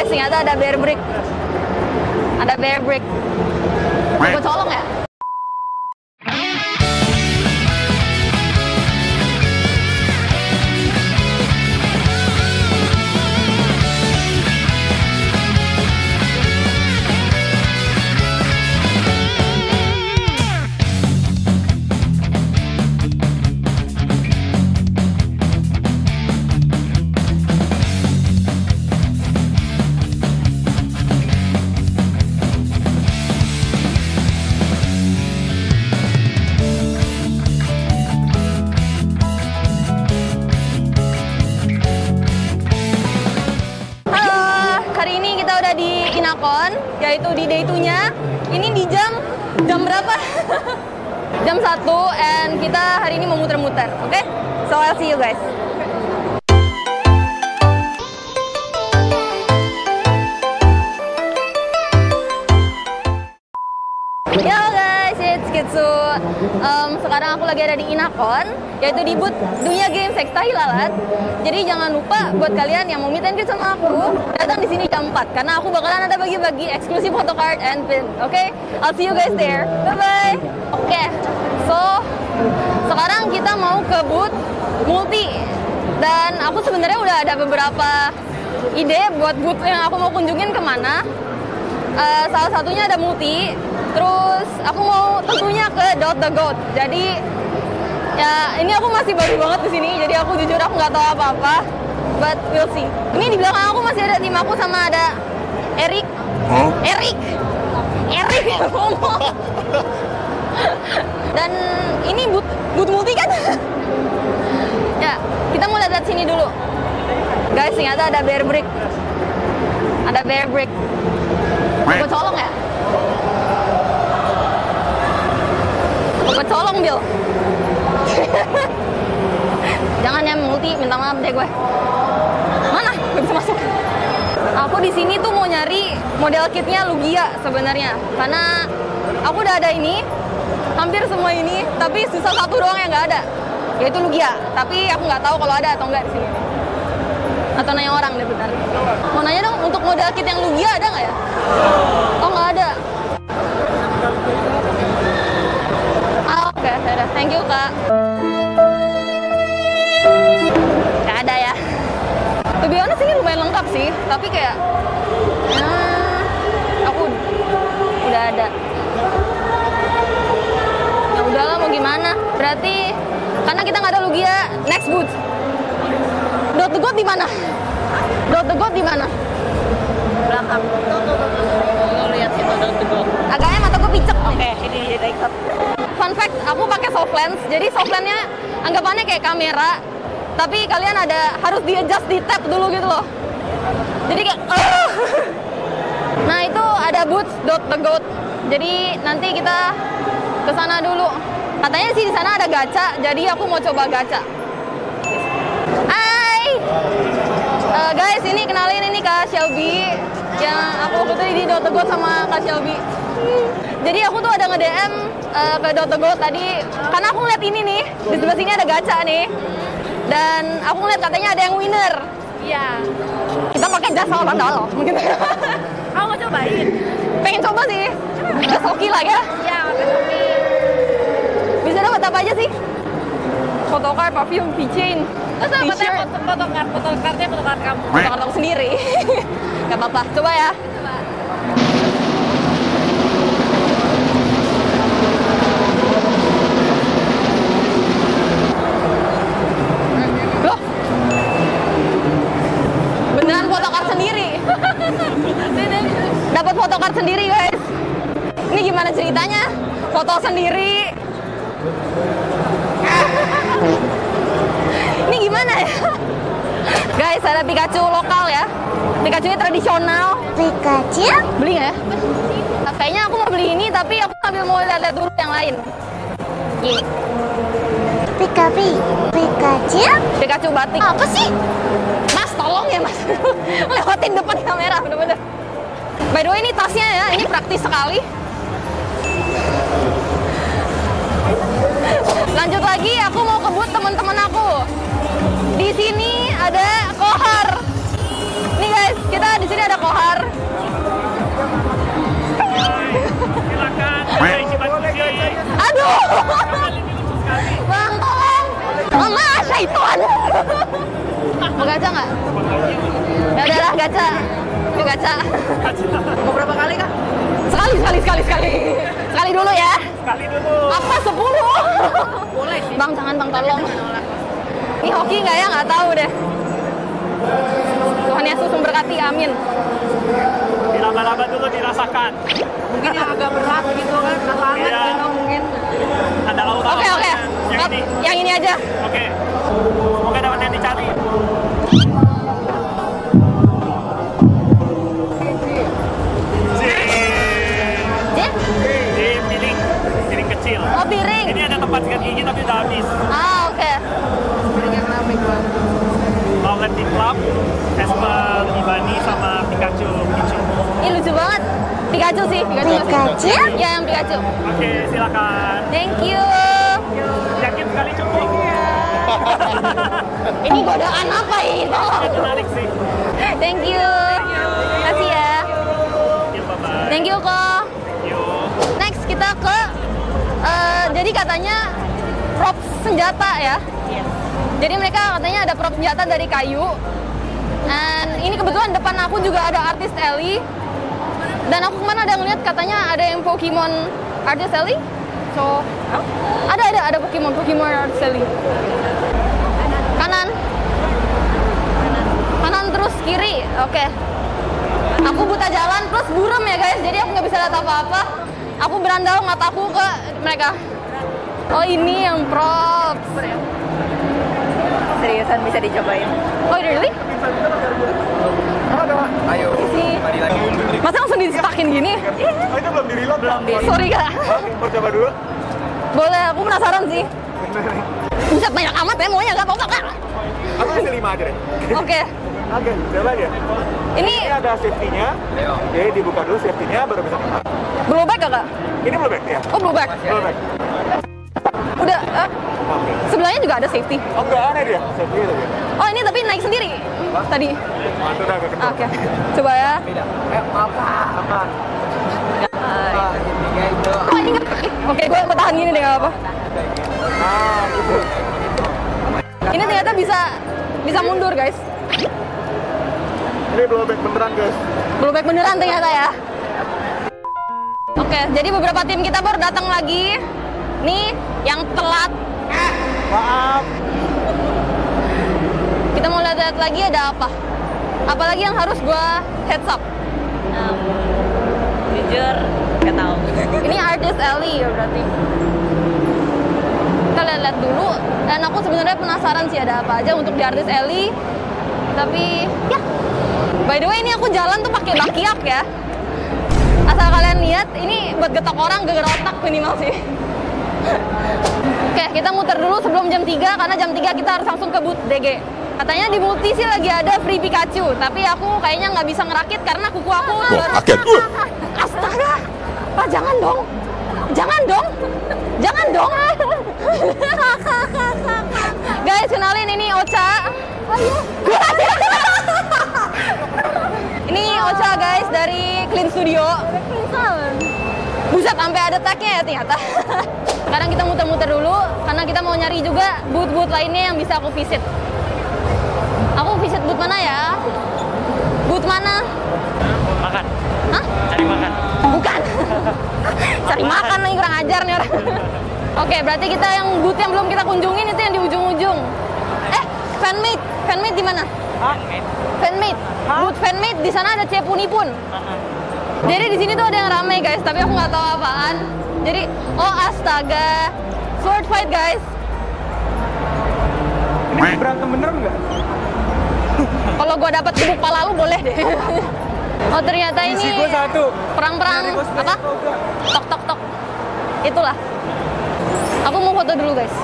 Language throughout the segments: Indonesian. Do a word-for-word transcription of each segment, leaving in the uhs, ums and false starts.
guys, ternyata ada bear brick. Ada bear brick. Gue colong ya? Yaitu di day two-nya. Ini di jam jam berapa? jam satu, and kita hari ini mau muter-muter, oke? Okay? So I'll see you guys. Yo guys, it's Kitsu. Um, sekarang aku lagi ada di Inacon, yaitu di booth Dunia Game Sekta Hilalat. Jadi jangan lupa buat kalian yang mau meet and greet sama aku, datang di sini jam empat karena aku bakalan ada bagi-bagi eksklusif photocard and pin. Oke, okay? I'll see you guys there. Bye bye. Oke, okay. So sekarang kita mau ke booth Multi, dan aku sebenarnya udah ada beberapa ide buat booth yang aku mau kunjungin kemana. Uh, salah satunya ada Multi. Terus aku mau tentunya ke Dot the Goat. Jadi ya ini aku masih baru banget di sini. Jadi aku jujur aku nggak tahu apa-apa. But we'll see. Ini di belakang aku masih ada tim aku sama ada Eric. Huh? Eric. Eric yang ngomong. Dan ini but but Multi kan? Ya kita mau lihat sini dulu. Guys, ternyata ada bear brick. Ada bear brick. Aku colong ya? Colong Bill. Jangan ya Multi, minta maaf deh gue. Mana? Gak bisa masuk. Aku di sini tuh mau nyari model kitnya Lugia sebenarnya, karena aku udah ada ini, hampir semua ini, tapi sisa satu doang yang nggak ada, yaitu Lugia. Tapi aku nggak tahu kalau ada atau nggak di sini. Atau nanya orang deh bentar. Mau nanya dong, untuk model kit yang Lugia ada nggak ya? Oh nggak ada. Oke, okay, thank you kak. Gak ada ya. To be honest ini lumayan lengkap sih, tapi kayak nah, aku udah ada. Ya udahlah mau gimana. Berarti karena kita nggak ada Lugia, next booth. Dot the God di mana? Dot the God di mana? Belakang. Lihat situ Dot the God. Agaknya mata gue picek. Oke, okay, ini jadi ikut. Fun fact, aku pakai soft lens, jadi soft lensnya anggapannya kayak kamera, tapi kalian ada harus di adjust, di tap dulu gitu loh. Jadi kayak, uh. Nah itu ada booth Dot the Goat, jadi nanti kita kesana dulu. Katanya sih di sana ada gacha, jadi aku mau coba gacha. Hai, uh, guys, ini kenalin ini Kak Shelby yang aku ketemu di Dot the Goat sama Kak Shelby. Jadi aku tuh ada nge-D M uh, ke Dota Gold tadi, karena aku ngeliat ini nih, di sebelah sini ada gacha nih. Dan aku ngeliat katanya ada yang winner. Iya. Kita pakai jasa orang dalam mungkin. Kamu mau cobain? Pengen coba sih. Ke Soki lah ya? Iya, ke Soki. Bisa dapat apa aja sih? Photocard, perfume, keychain. Terus dapatnya photocard, photocardnya photocard kamu. Photocard aku sendiri. Gak apa-apa, coba ya. Coba. Dapat photocard sendiri guys. Ini gimana ceritanya? Foto sendiri. Ini gimana ya? Guys, ada Pikachu lokal ya. Pikachunya tradisional. Pikachu? Beli nggak ya? Kayaknya aku mau beli ini, tapi aku sambil mau lihat-lihat dulu yang lain. Ye. Pikachu. Pikachu? Pikachu batik. Apa sih? Mas, tolong ya mas. Lewatin depan kamera, bener-bener. By the way, ini tasnya ya, ini praktis sekali. Lanjut lagi, aku mau ke booth teman-teman aku. Di sini ada Kohar. Nih guys, kita di sini ada Kohar. gacha nggak? Ya udahlah gacha. Yuk gacha. Mau berapa kali kak? Sekali, sekali, sekali, sekali. Sekali dulu ya. Sekali dulu. Apa sepuluh? Boleh sih. Bang jangan bang tolong. Ini hoki nggak ya? Nggak tahu deh. Tuhan Yesus memberkati, amin. Diraba-raba dulu dirasakan. Mungkin yang agak berat gitu kan, tangan ya. Gitu mungkin. Ada aura. Oke okay, oke. Okay. Yang ini. Yang ini aja. Oke. Okay. Semoga dapat yang dicari. Oh piring. Ini ada tempat sikat gigi tapi udah habis. Ah oke. Okay. Piringnya kenapa itu? Outlet di club, Esper, Ibani sama Pikachu. Pikachu. Ih lucu banget. Pikachu sih. Pikachu. Pikachu? Ya yang Pikachu. Oke okay, silakan. Thank you. Yakin sekali cukup. Iya. Ini godaan apa ini? Menarik sih. Thank you. Terima kasih ya. Thank you kok. Thank you. Next kita ke Uh, jadi katanya prop senjata ya. Yes. Jadi mereka katanya ada prop senjata dari kayu. Dan ini kebetulan depan aku juga ada artis Ellie. Dan aku kemana ada ngeliat katanya ada yang Pokemon artis Ellie. So oh. ada ada ada Pokemon Pokemon artis Ellie. Kanan. Kanan terus kiri. Oke. Okay. Aku buta jalan plus buram ya guys. Jadi aku nggak bisa lihat apa-apa. Aku berandal mataku ke mereka. Oh ini yang props. Seriusan bisa dicobain. Oh really? Ayo. Isi. Masa langsung di-stakin gini? Oh itu belum di-reload? Belum di. Sorry kak. Mau coba dulu? Boleh, aku penasaran sih. Buset banyak amat ya, maunya gak apa-apa kak. Aku bisa lima aja deh. Oke. Oke, coba aja. Ini ada safety-nya. Jadi dibuka dulu safety-nya baru bisa keluar. Blow back gak kak? Ini blow back ya? Oh blow back? Blow back. Udah, uh, okay. Sebelahnya juga ada safety. Oh enggak ada dia, safety itu dia. Oh ini tapi naik sendiri? Hah? Tadi? Mantap udah agak kedua. Oke, okay. Coba ya. Eh, maaf lah. Maaf. Oh ini gak? Oke, gue tahan gini deh gak apa-apa. Ah, gitu. Ini ternyata bisa bisa mundur guys. Ini blow back beneran guys. Blow back beneran ternyata ya? Oke, jadi beberapa tim kita baru datang lagi. Nih, yang telat. Maaf. Kita mau lihat-lihat lagi ada apa. Apalagi yang harus gua heads up. Um, jujur, nggak tahu. Ini artis Ellie ya berarti. Kita lihat-lihat dulu. Dan aku sebenarnya penasaran sih ada apa aja untuk di artis Ellie. Tapi, ya. By the way, ini aku jalan tuh pakai bakiak ya. Asal kalian lihat, ini buat getok orang, geger otak minimal sih. Oke, kita muter dulu sebelum jam tiga, karena jam tiga kita harus langsung ke booth D G. Katanya di Multi sih lagi ada free Pikachu, tapi aku kayaknya nggak bisa ngerakit karena kuku aku... Wah, kaget! Astaga! Pak, jangan dong! Jangan dong! Jangan dong! Guys, kenalin ini Ocha. Oh iya? Ini Ocha guys dari Clean Studio. Clean Salon. Buset sampai ada tagnya ya ternyata. Sekarang kita muter-muter dulu karena kita mau nyari juga booth-booth lainnya yang bisa aku visit. Aku visit booth mana ya? Booth mana? Makan. Hah? Cari makan. Bukan. Cari makan. makan lagi kurang ajar nih orang. Oke, berarti kita yang booth yang belum kita kunjungin itu yang di ujung-ujung. Eh, fanmade. Fanmade di mana? Fanmade. Fanmade. Booth fanmade di sana ada Cepuni pun. Aha. Jadi di sini tuh ada yang ramai guys, tapi aku nggak tahu apaan. Jadi, oh astaga, sword fight guys. Ini berantem bener nggak? Kalau gua dapat gebuk pala lu boleh deh. Oh ternyata ini perang-perang apa? Tok tok tok. Itulah. Aku mau foto dulu guys.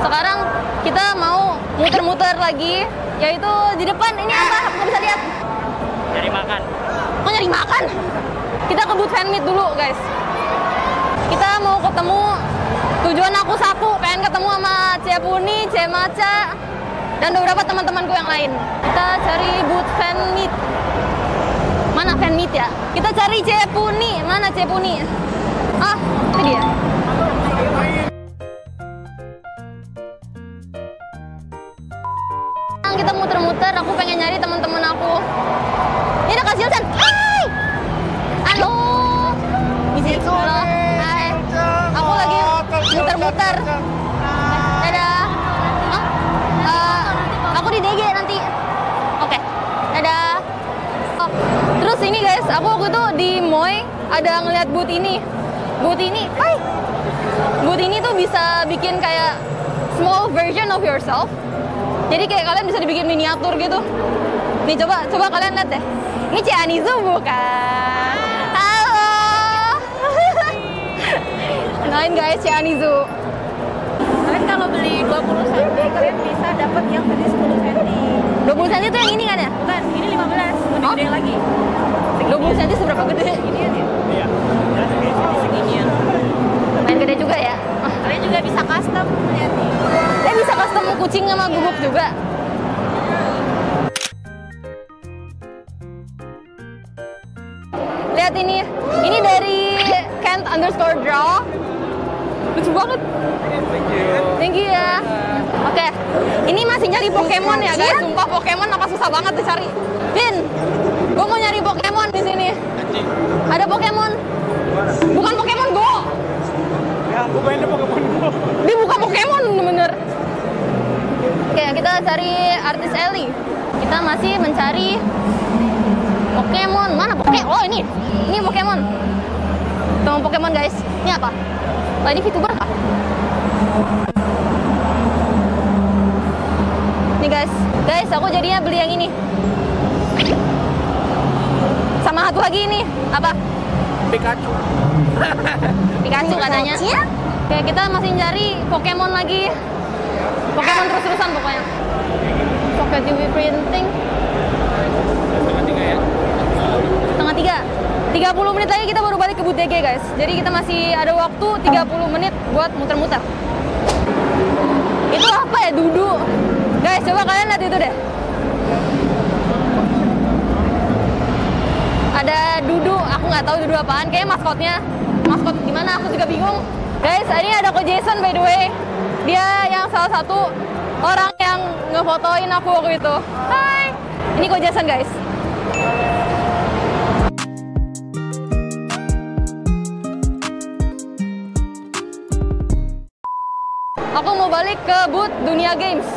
Sekarang kita mau muter-muter lagi, yaitu di depan ini apa? Aku nggak bisa lihat. Nyari makan. Kok nyari makan? Kita ke booth fanmade dulu, guys. Kita mau ketemu. Tujuan aku satu, pengen ketemu sama Cepuni, Cemaca, dan beberapa teman-temanku yang lain. Kita cari booth fan meet. Mana fan meet ya? Kita cari Cepuni. Mana Cepuni? Ah, itu dia. Kita muter-muter, aku pengen nyari teman-teman aku. Ini ada Kasihan. Hai. Halo. Di situ loh. Hai. Aku lagi muter-muter. Dadah. Oh. Uh, aku di D G nanti. Oke. Okay. Dadah. Oh. Terus ini guys, aku waktu itu di Moy ada ngeliat booth ini. Booth ini, hai. Booth ini tuh bisa bikin kayak small version of yourself. Jadi kayak kalian bisa dibikin miniatur gitu. Nih coba, coba kalian lihat deh. Ini Cianizu bukan? Halo. Kenalin guys, Cianizu. Kalian kalau beli dua puluh senti, kalian bisa dapat yang beli sepuluh senti. dua puluh senti itu yang ini kan ya? Bukan, ini lima belas. Lebih oh? Gede lagi. Segini. dua puluh senti seberapa gede? Segini ya? Iya. Segini ya. Main gede juga ya? Kalian juga bisa custom, lihat nih. Dia bisa custom kucing sama gubuk juga. Lihat ini, ini dari Kent underscore draw. Lucu banget. Thank you ya. Oke, okay. Ini masih nyari Pokemon ya guys. Sumpah Pokemon apa susah banget dicari. Vin, gue mau nyari Pokemon di sini. Ada Pokemon? Bukan Pokemon Go. Ya, bukannya Pokemon Go. Dia bukan Pokemon bener. Oke, kita cari artis Ellie. Kita masih mencari Pokemon. Mana Pokemon? Oh, ini. Ini Pokemon. Temu Pokemon, guys. Ini apa? Lah, ini VTuber kah? Ini, guys. Guys, aku jadinya beli yang ini. Sama satu lagi ini. Apa? Pikachu. Pikachu katanya. Oke, kita masih cari Pokemon lagi. Pokemon terus-terusan pokoknya. Pocket U V printing. Setengah tiga ya? Setengah tiga. tiga puluh menit lagi kita baru balik ke booth D G guys. Jadi kita masih ada waktu tiga puluh menit buat muter-muter. Itu apa ya? Dudu. Guys, coba kalian lihat itu deh. Ada Dudu, aku nggak tahu Dudu apaan. Kayaknya maskotnya, maskot gimana? Aku juga bingung. Guys, ini ada kok Jason by the way. Dia yang salah satu orang yang ngefotoin aku waktu itu. Hai, ini kok Jason guys. Aku mau balik ke booth Dunia Games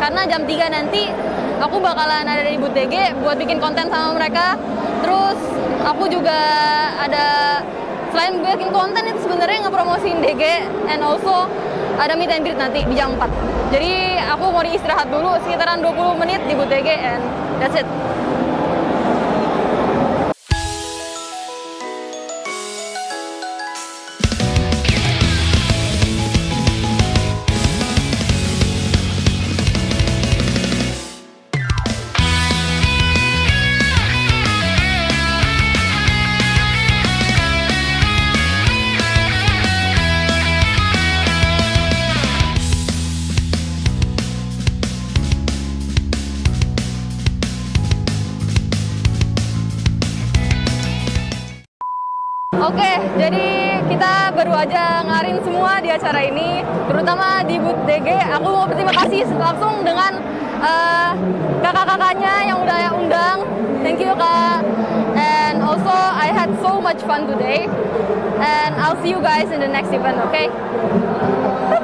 karena jam tiga nanti aku bakalan ada di booth D G buat bikin konten sama mereka. Terus aku juga ada, selain bikin konten itu sebenarnya ngepromosiin D G, and also ada meet and greet nanti di jam empat. Jadi aku mau istirahat dulu sekitaran dua puluh menit di booth D G, and that's it. Baru aja ngarin semua di acara ini, terutama di booth D G. Aku mau berterima kasih langsung dengan uh, kakak-kakaknya yang udah saya undang. Thank you kak. And also I had so much fun today. And I'll see you guys in the next event, okay?